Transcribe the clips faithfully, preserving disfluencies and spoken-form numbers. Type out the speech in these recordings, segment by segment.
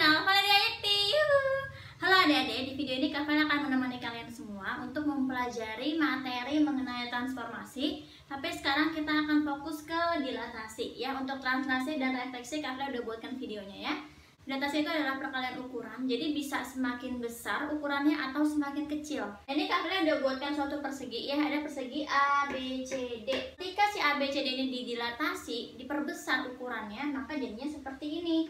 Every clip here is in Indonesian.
channel Valeria Yekti. Halo adik-adik, di video ini Kak Val akan menemani kalian semua untuk mempelajari materi mengenai transformasi. Tapi sekarang kita akan fokus ke dilatasi ya. Untuk translasi dan refleksi Kak Val udah buatkan videonya ya. Dilatasi itu adalah perkalian ukuran, jadi bisa semakin besar ukurannya atau semakin kecil. Ini Kak Val udah buatkan suatu persegi ya, ada persegi A, B, C, D. Ketika si A, B, C, D ini didilatasi, diperbesar ukurannya, maka jadinya seperti ini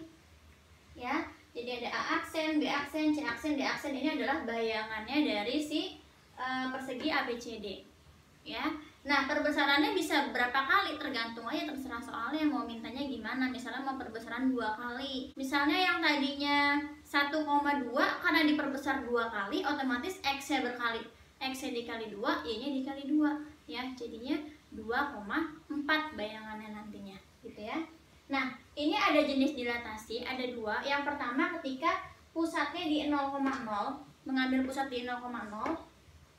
ya. Jadi ada A aksen, B aksen, C aksen, D aksen. Ini adalah bayangannya dari si e, persegi A B C D ya. Nah, perbesarannya bisa berapa kali tergantung aja, terserah soalnya mau mintanya gimana. Misalnya mau perbesaran dua kali. Misalnya yang tadinya satu koma dua karena diperbesar dua kali, otomatis X-nya berkali. X-nya dikali dua, Y-nya dikali dua ya. Jadinya dua koma empat bayangannya nantinya gitu ya. Nah, ini ada jenis dilatasi, ada dua. Yang pertama ketika pusatnya di nol koma nol, mengambil pusat di nol koma nol,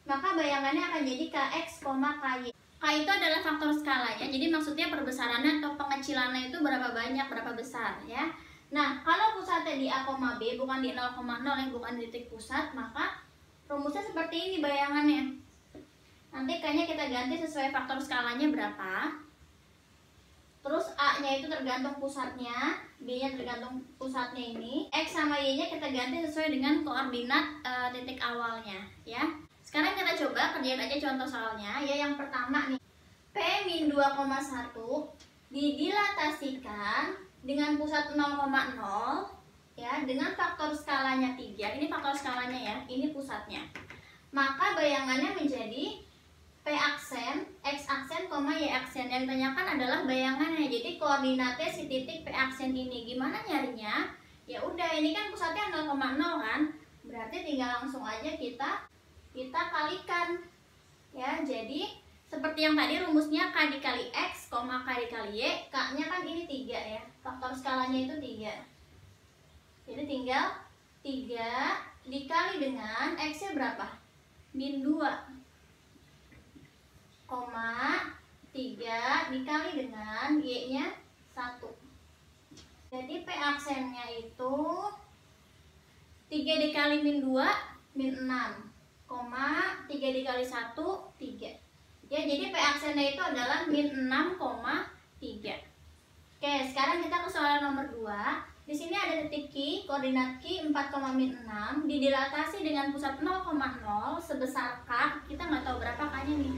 maka bayangannya akan jadi K X, K Y. K itu adalah faktor skalanya, jadi maksudnya perbesarannya atau pengecilannya itu berapa banyak, berapa besar ya. Nah, kalau pusatnya di A, B, bukan di nol koma nol, yang bukan di titik pusat, maka rumusnya seperti ini bayangannya. Nanti K-nya kita ganti sesuai faktor skalanya berapa. Terus A-nya itu tergantung pusatnya, B-nya tergantung pusatnya ini. X sama Y-nya kita ganti sesuai dengan koordinat e, titik awalnya ya. Sekarang kita coba kerjain aja contoh soalnya ya. Yang pertama nih, P minus dua koma satu didilatasikan dengan pusat nol koma nol ya, dengan faktor skalanya tiga. Ini faktor skalanya ya, ini pusatnya. Maka bayangannya menjadi P aksen, X aksen, Y aksen. Yang ditanyakan adalah bayangannya. Jadi koordinatnya si titik P aksen ini. Gimana nyarinya? Ya udah, ini kan pusatnya nol koma nol kan? Berarti tinggal langsung aja kita kita kalikan. Ya, jadi seperti yang tadi rumusnya K dikali X, K dikali Y. K-nya kan ini tiga ya. Faktor skalanya itu tiga. Jadi tinggal tiga dikali dengan X-nya berapa? Min dua. Koma tiga dikali dengan Y-nya satu. Jadi P aksennya itu tiga dikali min dua, min enam. Koma tiga dikali satu, tiga. Ya, jadi P aksennya itu adalah min enam, tiga. Oke, sekarang kita ke soal nomor dua. Di sini ada titik Q, koordinat Q empat, min enam. Didilatasi dengan pusat nol koma nol sebesar K. Kita nggak tahu berapa K-nya nih.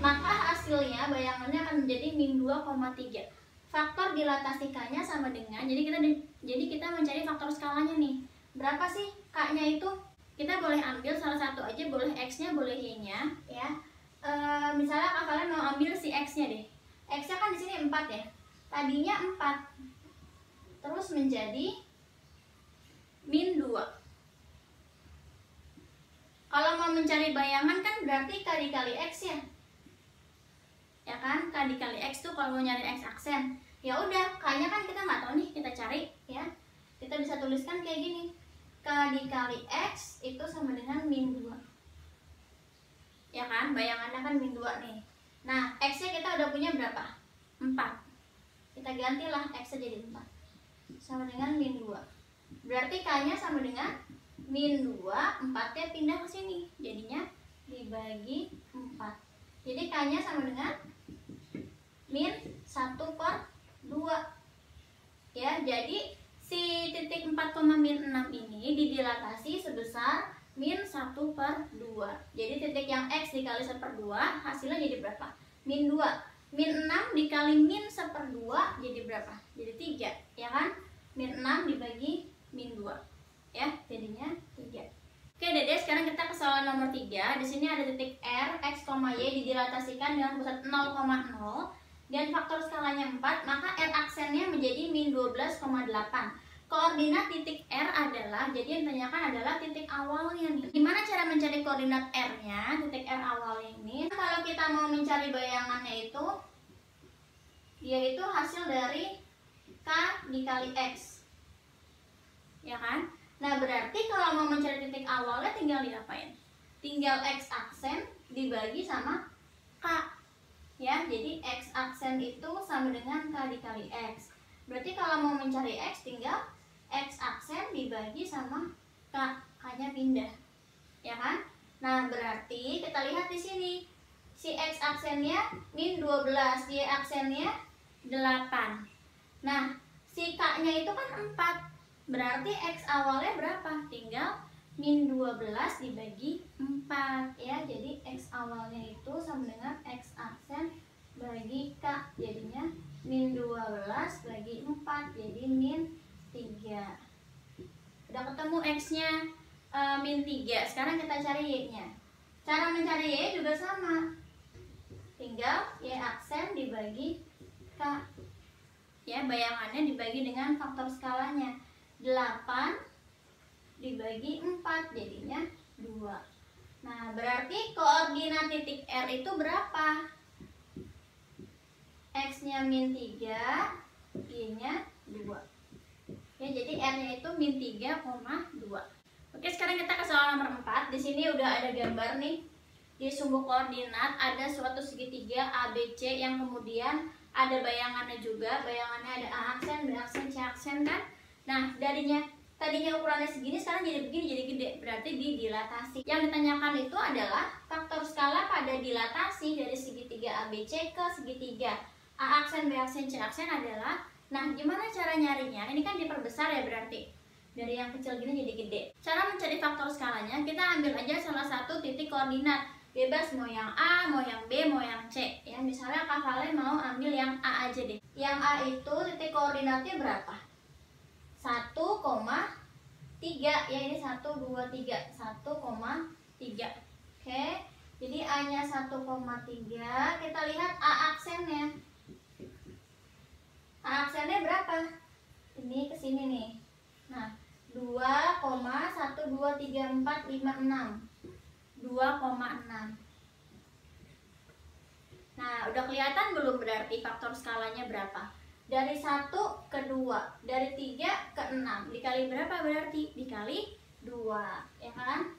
Maka hasilnya bayangannya akan menjadi min dua koma tiga. Faktor dilatasi K-nya sama dengan, jadi kita jadi kita mencari faktor skalanya nih. Berapa sih K-nya itu? Kita boleh ambil salah satu aja, boleh X-nya, boleh Y-nya ya. E, misalnya kalian mau ambil si X-nya deh. X-nya kan di sini empat ya. Tadinya empat. Terus menjadi min dua. Kalau mau mencari bayangan kan berarti K dikali X ya. Ya kan, K dikali X tuh kalau mau nyari X aksen. Ya udah, K-nya kan kita nggak tahu nih, kita cari ya. Kita bisa tuliskan kayak gini. K dikali X itu sama dengan min dua. Ya kan, bayangannya kan min dua nih. Nah, X-nya kita udah punya berapa? empat. Kita gantilah X-nya jadi empat. Sama dengan min dua. Berarti K-nya sama dengan min dua, empat-nya pindah ke sini. Jadinya dibagi empat. Jadi K-nya sama dengan min satu per dua ya. Jadi si titik empat, min enam ini didilatasi sebesar min satu per dua. Jadi titik yang X dikali satu per dua hasilnya jadi berapa? Min dua. Min enam dikali min satu per dua jadi berapa? Jadi tiga ya kan. Min enam dibagi min dua ya, jadinya tiga. Oke, Dede, sekarang kita ke soal nomor tiga. Di sini ada titik R, X, Y didilatasikan dengan pusat nol koma nol dan faktor skalanya empat, maka R aksennya menjadi min dua belas koma delapan. Koordinat titik R adalah, jadi yang ditanyakan adalah titik awalnya nih. Gimana cara mencari koordinat R-nya, titik R awalnya ini? Kalau kita mau mencari bayangannya itu, yaitu hasil dari K dikali X. Ya kan? Nah, berarti kalau mau mencari titik awalnya tinggal diapain? Tinggal X aksen dibagi sama K ya. Jadi X aksen itu sama dengan K dikali X. Berarti kalau mau mencari X tinggal X aksen dibagi sama K, K-nya pindah, ya kan? Nah, berarti kita lihat di sini si X aksennya min dua belas, Y aksennya delapan. Nah, si K-nya itu kan empat, berarti X awalnya berapa? Tinggal min dua belas dibagi empat, ya. Jadi X awalnya itu sama dengan X aksen bagi K, jadinya min dua belas bagi empat, jadi min tiga. Udah ketemu X-nya e, min tiga, sekarang kita cari Y-nya. Cara mencari Y juga sama, tinggal Y aksen dibagi K, ya, bayangannya dibagi dengan faktor skalanya delapan dibagi empat, jadinya dua. Nah, berarti koordinat titik R itu berapa? X-nya min tiga, Y-nya dua. Ya, jadi R-nya itu min tiga koma dua. Oke, sekarang kita ke soal nomor empat. Di sini udah ada gambar nih. Di sumbu koordinat ada suatu segitiga A B C yang kemudian ada bayangannya juga. Bayangannya ada A aksen, B aksen, C aksen, kan? Nah, darinya tadinya ukurannya segini, sekarang jadi begini, jadi gede. Berarti didilatasi. Yang ditanyakan itu adalah faktor skala pada dilatasi dari segitiga A B C ke segitiga A aksen, B aksen, C aksen adalah. Nah, gimana cara nyarinya? Ini kan diperbesar, ya, berarti dari yang kecil gini jadi gede. Cara mencari faktor skalanya, kita ambil aja salah satu titik koordinat, bebas mau yang A, mau yang B, mau yang C, ya. Misalnya Kak Vale mau ambil yang A aja deh. Yang A itu titik koordinatnya berapa? satu, tiga, ya, ini satu, dua, tiga, satu, tiga. Oke, jadi A nya satu koma tiga. Kita lihat A aksennya. A aksennya berapa? Ini ke sini nih. Nah, dua koma satu dua tiga empat lima enam. dua koma enam. Nah, udah kelihatan belum berarti faktor skalanya berapa? Dari satu ke dua, dari tiga ke enam. Dikali berapa berarti? Dikali dua, ya kan?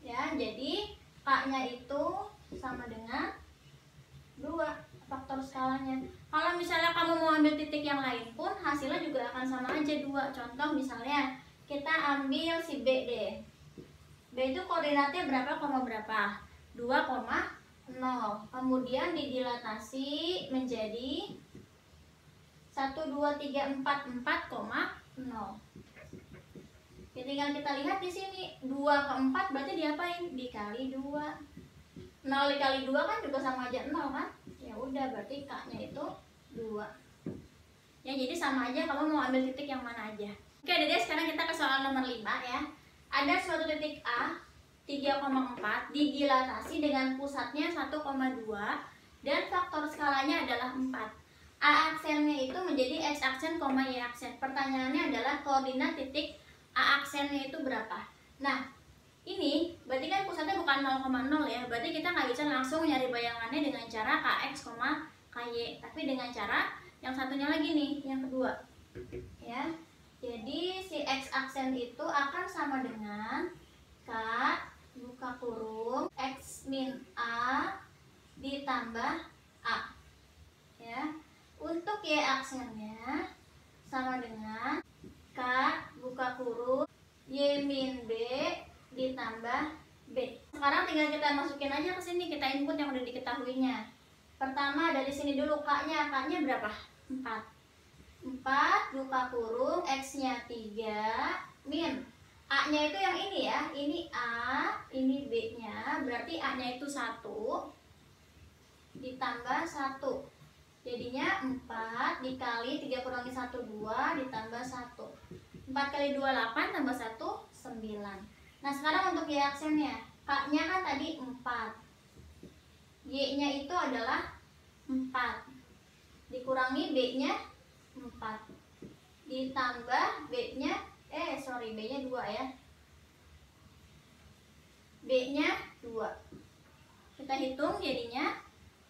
Ya, jadi K-nya itu sama dengan dua. Faktor skalanya. Kalau misalnya kamu mau ambil titik yang lain pun hasilnya juga akan sama aja dua. Contoh misalnya kita ambil si B deh. B itu koordinatnya berapa koma berapa? dua koma nol. Kemudian didilatasi menjadi satu dua tiga empat empat koma nol. Jadi yang kita lihat di sini dua ke empat berarti diapain? Dikali dua. nol dikali dua kan juga sama aja nol, kan? Ya udah, berarti K-nya itu dua. Ya, jadi sama aja kamu mau ambil titik yang mana aja. Oke, Dede, sekarang kita ke soal nomor lima, ya. Ada suatu titik A tiga koma empat didilatasi dengan pusatnya satu koma dua dan faktor skalanya adalah empat. A aksennya itu menjadi X aksen, Y aksen. Pertanyaannya adalah koordinat titik A aksennya itu berapa? Nah, ini berarti kan pusatnya bukan nol koma nol, ya. Berarti kita nggak bisa langsung nyari bayangannya dengan cara K X, K Y, tapi dengan cara yang satunya lagi nih, yang kedua, ya. Jadi si X aksen itu akan sama dengan K buka kurung X min A ditambah A, ya. Untuk Y aksennya sama dengan K buka kurung Y min B ditambah B. Sekarang tinggal kita masukin aja ke sini, kita input yang udah diketahuinya. Pertama dari sini dulu, K-nya, K-nya berapa? empat. empat buka kurung X-nya tiga min A-nya itu yang ini, ya. Ini A, ini B-nya. Berarti A-nya itu satu ditambah satu. Jadinya empat dikali tiga kurangi satu, dua ditambah satu. empat kali dua, delapan tambah satu, sembilan. Nah, sekarang untuk Y aksennya, K-nya kan tadi empat, Y-nya itu adalah empat, dikurangi B-nya empat, ditambah B-nya, eh sorry, B-nya dua, ya. B-nya dua, kita hitung jadinya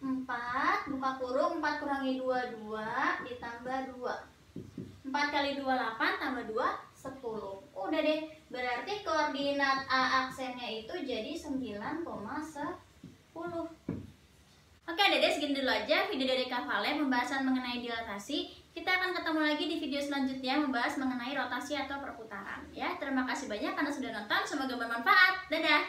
empat, buka kurung, empat kurangi dua, dua, ditambah dua, empat kali dua, delapan, tambah dua, sepuluh. Udah deh, berarti koordinat A aksennya itu jadi sembilan koma satu nol. Oke, Dede, segini dulu aja video dari Kak Vale pembahasan mengenai dilatasi. Kita akan ketemu ketemu lagi di video selanjutnya membahas mengenai rotasi atau perputaran. Ya, terima kasih banyak karena sudah nonton. Semoga bermanfaat. Dadah!